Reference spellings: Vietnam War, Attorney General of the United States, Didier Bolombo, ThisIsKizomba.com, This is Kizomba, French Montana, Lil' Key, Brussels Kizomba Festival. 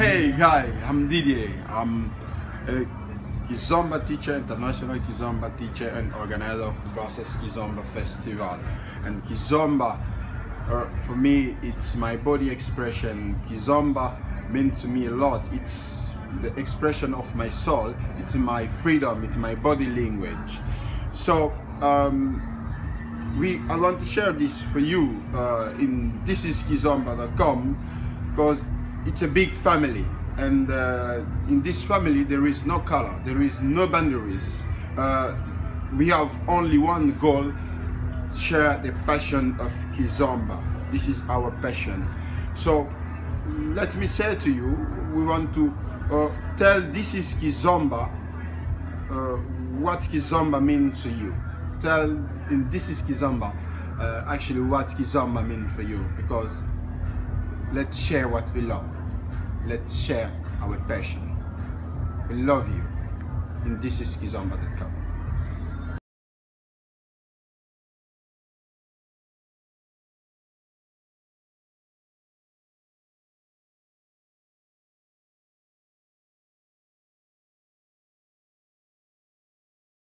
Hey, hi, I'm Didier. I'm a Kizomba teacher, international Kizomba teacher and organizer of Brussels Kizomba Festival. And Kizomba, for me, it's my body expression. Kizomba meant to me a lot. It's the expression of my soul. It's my freedom. It's my body language. So, I want to share this for you in ThisIsKizomba.com because it's a big family, and in this family there is no color, there is no boundaries. We have only one goal: share the passion of Kizomba. This is our passion. So let me say to you, we want to tell This is Kizomba what Kizomba means to you. Tell in This is Kizomba actually what Kizomba means for you, because let's share what we love. Let's share our passion. We love you. And ThisIsKizomba.com.